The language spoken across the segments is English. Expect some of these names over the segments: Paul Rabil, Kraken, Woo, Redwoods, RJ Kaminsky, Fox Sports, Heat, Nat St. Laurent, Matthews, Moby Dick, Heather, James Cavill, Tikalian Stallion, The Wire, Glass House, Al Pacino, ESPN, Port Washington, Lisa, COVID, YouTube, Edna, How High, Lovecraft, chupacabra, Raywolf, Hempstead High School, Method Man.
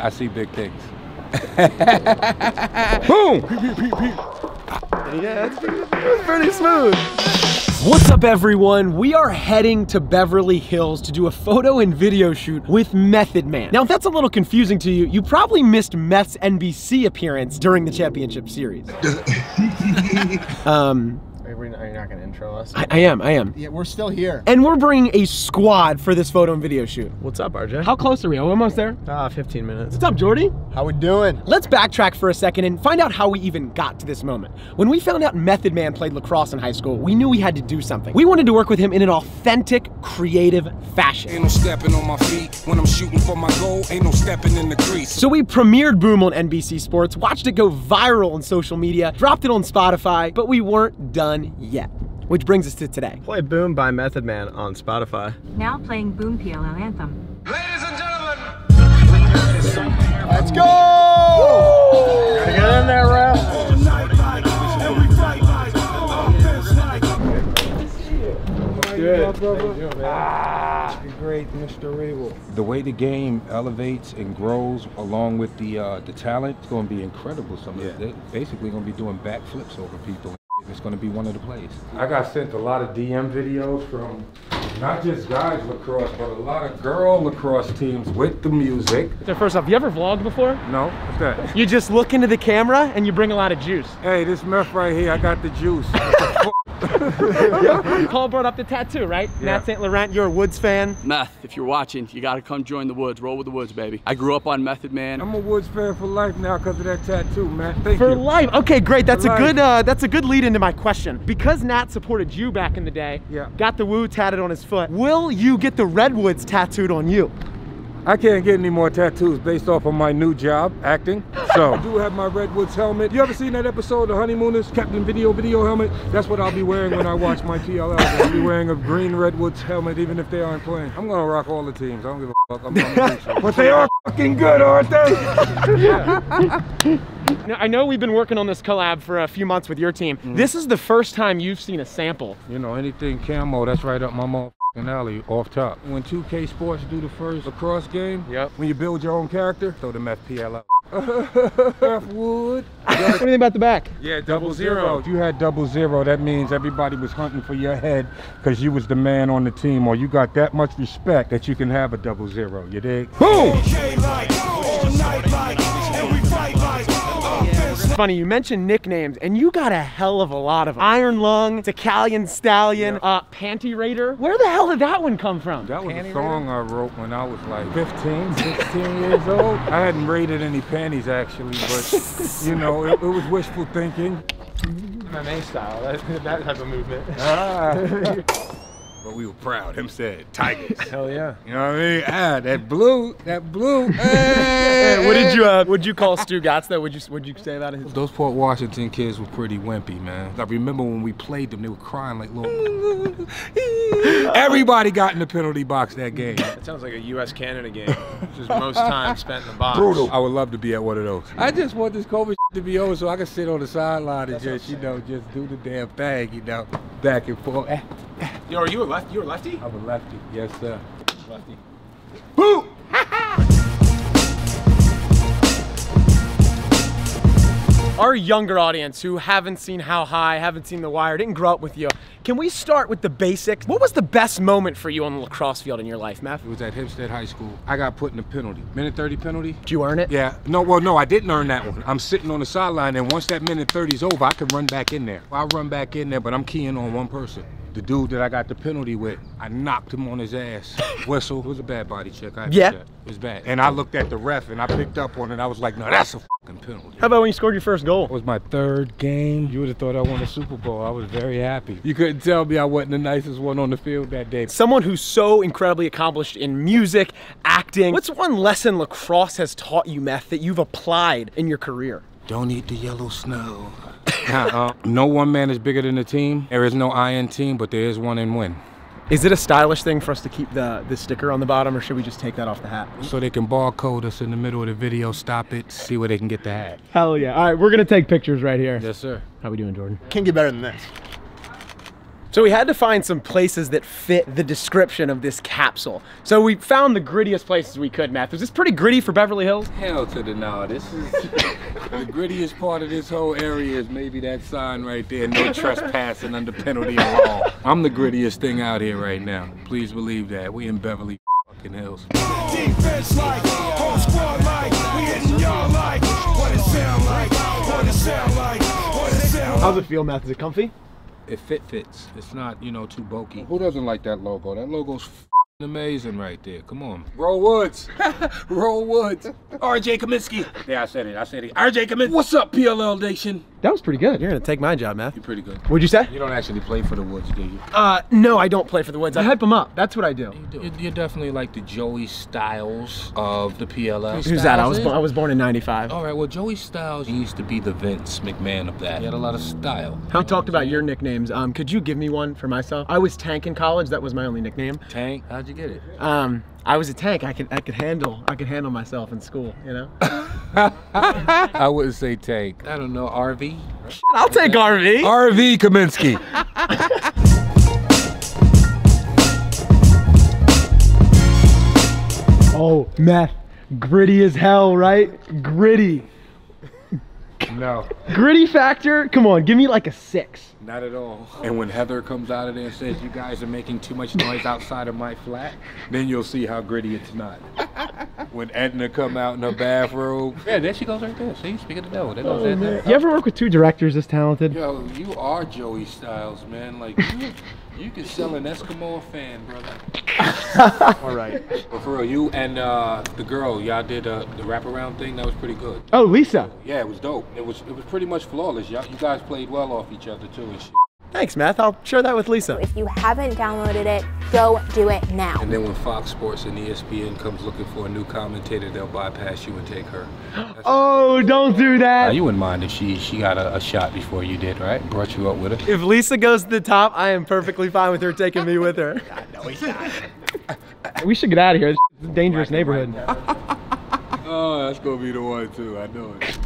I see big things. Boom! Yeah, it's pretty smooth. What's up, everyone? We are heading to Beverly Hills to do a photo and video shoot with Method Man. Now, if that's a little confusing to you, you probably missed Meth's NBC appearance during the championship series. Are you not going to intro us? I am. Yeah, we're still here. And we're bringing a squad for this photo and video shoot. What's up, RJ? How close are we? Are we almost there? 15 minutes. What's up, Jordy? How we doing? Let's backtrack for a second and find out how we even got to this moment. When we found out Method Man played lacrosse in high school, we knew we had to do something. We wanted to work with him in an authentic, creative fashion. Ain't no stepping on my feet when I'm shooting for my goal. Ain't no stepping in the crease. So we premiered Boom on NBC Sports, watched it go viral on social media, dropped it on Spotify, but we weren't done yet, which brings us to today. Play Boom by Method Man on Spotify. Now playing Boom PLL anthem. Ladies and gentlemen, let's go! Woo! Get in there, Ralph. Good. You, great, Mr. Raywolf. The way the game elevates and grows along with the talent, it's going to be incredible. They're basically going to be doing backflips over people. It's going to be one of the plays. I got sent a lot of DM videos from not just guys lacrosse, but a lot of girl lacrosse teams with the music. So first off, you ever vlogged before? No, what's that? You just look into the camera and you bring a lot of juice. Hey, this Meth right here, I got the juice. Cole brought up the tattoo, right? Yeah. Nat St. Laurent, you're a Woods fan. Meth, if you're watching, you gotta come join the Woods. Roll with the Woods, baby. I grew up on Method Man. I'm a Woods fan for life now because of that tattoo, man. Thank you. For life. Okay, great. That's a good lead into my question. Because Nat supported you back in the day, got the Woo tatted on his foot, will you get the Redwoods tattooed on you? I can't get any more tattoos based off of my new job, acting. So, I do have my Redwoods helmet. You ever seen that episode of Honeymooners, Captain Video helmet? That's what I'll be wearing when I watch my TLL. I'll be wearing a green Redwoods helmet, even if they aren't playing. I'm gonna rock all the teams. I don't give a fuck. I'm gonna do so. But they are fucking good, aren't they? Yeah. Now, I know we've been working on this collab for a few months with your team. This is the first time you've seen a sample. You know, anything camo, that's right up my mouth. Alley off top. When 2K Sports do the first lacrosse game, when you build your own character, throw the Meth PLL. Wood. What do you think about the back? Yeah, double zero. If you had double zero, that means everybody was hunting for your head because you was the man on the team, or you got that much respect that you can have a double zero. You dig? Boom! Funny, you mentioned nicknames, and you got a hell of a lot of them. Iron Lung, Tikalian Stallion, Panty Raider. Where the hell did that one come from? That was a song I wrote when I was like 15, 16 years old. I hadn't raided any panties, actually, but, you know, it was wishful thinking. MMA style, that type of movement. But we were proud. Hempstead, Tigers. Hell yeah. You know what I mean? Ah, that blue. Hey. Would you call Stu Gotts that? Would you say that? Those Port Washington kids were pretty wimpy, man. I remember when we played them, they were crying like little. Everybody got in the penalty box that game. That sounds like a U.S.-Canada game. Just most time spent in the box. Brutal. I would love to be at one of those. I just want this COVID to be over so I can sit on the sideline and just, you know, just do the damn thing, you know, back and forth. Yo, are you a lefty? You're a lefty? I'm a lefty, yes sir. Lefty. Boo! Our younger audience who haven't seen How High, haven't seen The Wire, didn't grow up with you, can we start with the basics? What was the best moment for you on the lacrosse field in your life, Matthew? It was at Hempstead High School. I got put in a penalty. Minute 30 penalty. Did you earn it? Yeah. No, well, no, I didn't earn that one. I'm sitting on the sideline, and once that minute 30's over, I could run back in there. I run back in there, but I'm keying on one person. The dude that I got the penalty with, I knocked him on his ass. Whistle. It was a bad body check. It was bad. And I looked at the ref and I picked up on it and I was like, no, that's a fucking penalty. How about when you scored your first goal? It was my third game. You would have thought I won a Super Bowl. I was very happy. You couldn't tell me I wasn't the nicest one on the field that day. Someone who's so incredibly accomplished in music, acting. What's one lesson lacrosse has taught you, Meth, that you've applied in your career? Don't eat the yellow snow. No one man is bigger than the team. There is no I in team, but there is one in win. Is it a stylish thing for us to keep the sticker on the bottom, or should we just take that off the hat? So they can barcode us in the middle of the video, stop it, see where they can get the hat. Hell yeah. All right, we're going to take pictures right here. Yes, sir. How we doing, Jordan? Can't get better than this. So we had to find some places that fit the description of this capsule. So we found the grittiest places we could, Matthews. It's pretty gritty for Beverly Hills. Hell to the no. This is the grittiest part of this whole area is maybe that sign right there, no trespassing under penalty of law. I'm the grittiest thing out here right now. Please believe that. We in Beverly fucking Hills. Defense like, whole squad like, we hitting y'all like, what it sound like, what it sound like, what it sound like. How's it feel, Matthews? Is it comfy? It fits. It's not, you know, too bulky. Who doesn't like that logo? That logo's f***ing amazing right there. Come on. Roll Woods. Roll Woods. RJ Kaminsky. Yeah, I said it. RJ Kaminsky. What's up, PLL Nation? That was pretty good. You're going to take my job, Matt. You're pretty good. What'd you say? You don't actually play for the Woods, do you? No, I don't play for the Woods. I hype them up. That's what I do. You do. You're definitely like the Joey Styles of the PLL. Who's that? I was born in 95. All right, well, Joey Styles used to be the Vince McMahon of that. He had a lot of style. We talked about your nicknames. Could you give me one for myself? I was Tank in college. That was my only nickname. Tank? How'd you get it? I was a tank. I could handle myself in school, you know? I wouldn't say tank. I don't know, RV? Shit, I'll take RV. RV Kaminsky. Oh, Matt, gritty as hell, right? Gritty. No. Gritty factor? Come on, give me like a 6. Not at all. And when Heather comes out of there and says, you guys are making too much noise outside of my flat, then you'll see how gritty it's not. When Edna come out in her bathrobe. Yeah, there she goes right there. See, speaking of the devil, there goes Edna. You ever work with two directors this talented? Yo, you are Joey Styles, man. Like, you can sell an Eskimo fan, brother. All right. But for real, you and the girl, y'all did the wraparound thing. That was pretty good. Oh, Lisa. Yeah, it was dope. It was pretty much flawless. You guys played well off each other, too. Thanks, Matt. I'll share that with Lisa. If you haven't downloaded it, go do it now. And then when Fox Sports and ESPN comes looking for a new commentator, they'll bypass you and take her. Oh, don't do that. Now, you wouldn't mind if she got a shot before you did, right? Brought you up with her. If Lisa goes to the top, I am perfectly fine with her taking me with her. God, no, he's not. We should get out of here. This is a dangerous neighborhood. Oh, that's going to be the one, too. I know it.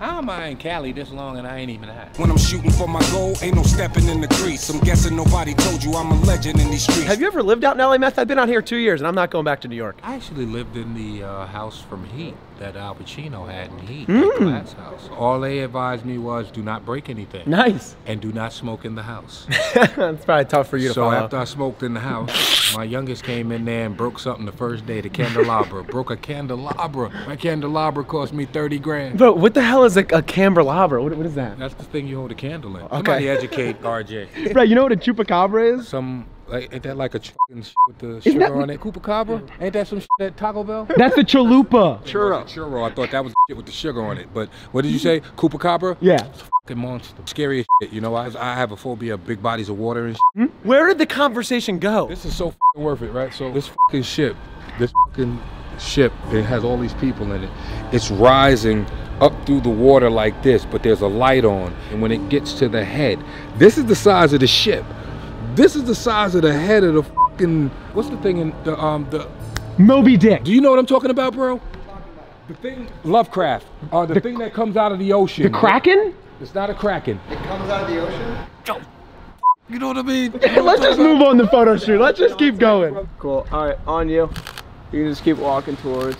How am I in Cali this long and I ain't even high? When I'm shooting for my goal, ain't no stepping in the crease. I'm guessing nobody told you I'm a legend in these streets. Have you ever lived out in LA, Meth? I've been out here 2 years and I'm not going back to New York. I actually lived in the house from Heat that Al Pacino had in Heat, the glass house. All they advised me was do not break anything. Nice. And do not smoke in the house. That's probably tough for you to follow. So after I smoked in the house, my youngest came in there and broke something the first day, the candelabra. Broke a candelabra. My candelabra cost me 30 grand. Bro, what the hell is a candelabra? What is that? That's the thing you hold a candle in. Okay. Somebody educate RJ. Right, you know what a chupacabra is? Ain't that like a with the sugar on it? Chupacabra? Ain't that some shit at Taco Bell? That's a chalupa. Churro. Churro. I thought that was shit with the sugar on it. But what did you say? Chupacabra? Yeah. It's a fucking monster. Scary as shit. You know, I have a phobia of big bodies of water and shit. Where did the conversation go? This is so fucking worth it, right? So this fucking ship, it has all these people in it. It's rising up through the water like this, but there's a light on. And when it gets to the head, this is the size of the ship. This is the size of the head of the fucking, what's the thing in the Moby Dick. Do you know what I'm talking about, bro? The thing, Lovecraft, the thing that comes out of the ocean. The Kraken? It's not a Kraken. It comes out of the ocean? Oh, you know what I mean? Let's just move on the photo shoot. Let's just keep going. Cool, all right, on you. You can just keep walking towards.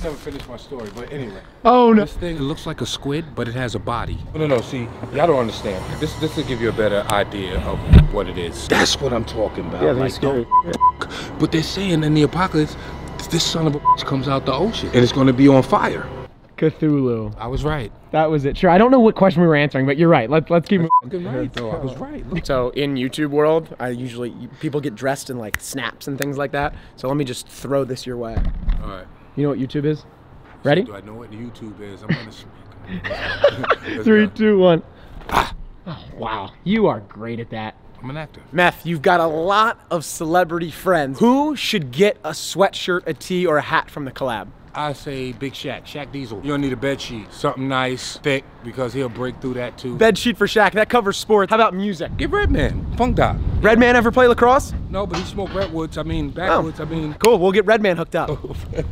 I never finished my story, but anyway. Oh no! This thing, it looks like a squid, but it has a body. No. See, y'all don't understand. This will give you a better idea of what it is. That's what I'm talking about. Yeah, that's like, scary. But they're saying in the apocalypse, this son of a bitch comes out the ocean, and it's going to be on fire. Cthulhu. I was right. That was it. Sure. I don't know what question we were answering, but you're right. Let's keep moving. Right, though. I was right. So in YouTube world, people get dressed in like snaps and things like that. So let me just throw this your way. All right. You know what YouTube is? Ready? Do I know what YouTube is? I'm gonna speak. 3, 2, 1. Ah. Oh, wow, you are great at that. I'm an actor. Meth, you've got a lot of celebrity friends. Who should get a sweatshirt, a tee, or a hat from the collab? I say Big Shaq, Shaq Diesel. You're gonna need a bed sheet. Something nice, thick, because he'll break through that too. Bed sheet for Shaq, that covers sports. How about music? Give Redman, Funk Dot. Redman ever play lacrosse? No, but he smoked Redwoods, backwoods, Cool, we'll get Redman hooked up.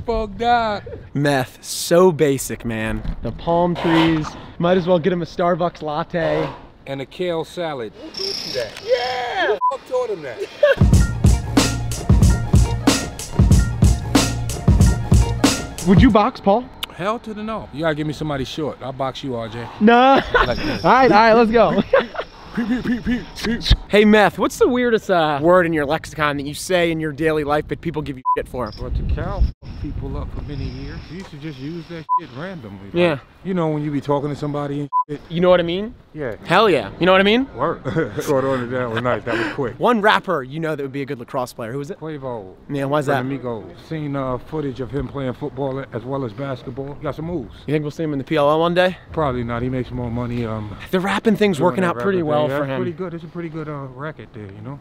Funk Dot. Meth, so basic, man. The palm trees, might as well get him a Starbucks latte. And a kale salad. Who taught you that? Yeah! Who the fuck taught him that? Would you box, Paul? Hell to the no. You gotta give me somebody short. I'll box you, RJ. No. Like all right, let's go. Hey, Meth, what's the weirdest word in your lexicon that you say in your daily life but people give you shit for? Well, to cow people up for many years, you used to just use that shit randomly. Yeah. Like, you know when you be talking to somebody and shit. You know what I mean? Yeah. Hell yeah. You know what I mean? Work. Sort of that was nice. That was quick. One rapper you know that would be a good lacrosse player. Who was it? Quavo. Yeah, why's that? Amigo. Seen footage of him playing football as well as basketball. Got some moves. You think we'll see him in the PLL one day? Probably not. He makes more money. The rapping thing's working out pretty well for him. Pretty good. It's a pretty good racket there, you know.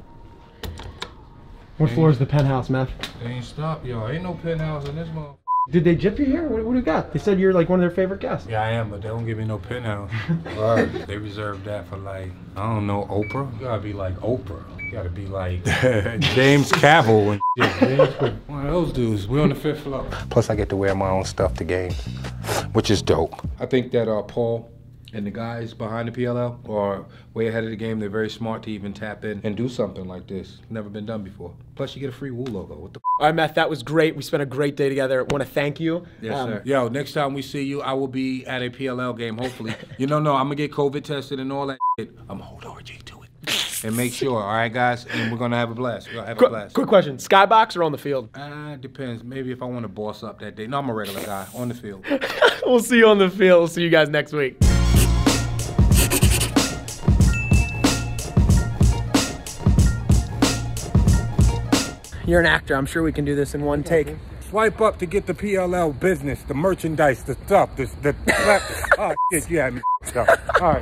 What floor is the penthouse, Meth? They ain't stop, y'all. Ain't no penthouse in this motherfucker. Did they gyp you here? What do you got? They said you're like one of their favorite guests. Yeah, I am, but they don't give me no penthouse. Right. They reserved that for like, I don't know, Oprah? You gotta be like Oprah. You gotta be like James Cavill and shit. One of those dudes. We're on the 5th floor. Plus, I get to wear my own stuff to games, which is dope. I think that Paul and the guys behind the PLL are way ahead of the game. They're very smart to even tap in and do something like this. Never been done before. Plus, you get a free Woo logo. What the? All right, Meth, that was great. We spent a great day together. Want to thank you. Yes, sir. Yo, next time we see you, I will be at a PLL game, hopefully. You know, no, I'm going to get COVID tested and all that shit. I'm going to hold RJ to it. And make sure, all right, guys? And we're going to have a blast. We're going to have a blast. Quick question. Skybox or on the field? Depends. Maybe if I want to boss up that day. No, I'm a regular guy. On the field. We'll see you on the field. We'll see you guys next week. You're an actor. I'm sure we can do this in one take. Swipe up to get the PLL business, the merchandise, the stuff, the oh, shit, you had me. All right.